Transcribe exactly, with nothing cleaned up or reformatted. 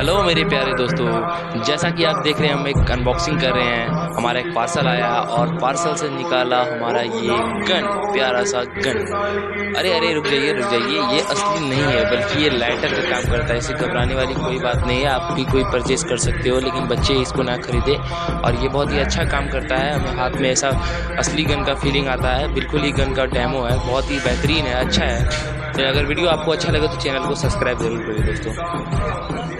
Hello मेरे प्यारे दोस्तों, जैसा कि आप देख रहे हैं हम एक अनबॉक्सिंग कर रहे हैं। हमारा एक पार्सल आया और पार्सल से निकाला हमारा ये गन, प्यारा सा गन। अरे अरे रुक जाइए रुक जाइए, ये असली नहीं है बल्कि ये लाइटर का काम करता है। इसे घबराने वाली कोई बात नहीं है, आप भी कोई परचेज़ कर सकते हो, लेकिन बच्चे इसको ना खरीदे। और ये बहुत ही अच्छा काम करता है, हमें हाथ में ऐसा असली गन का फीलिंग आता है। बिल्कुल ही गन का डेमो है, बहुत ही बेहतरीन है, अच्छा है। तो अगर वीडियो आपको अच्छा लगे तो चैनल को सब्सक्राइब जरूर करिए दोस्तों।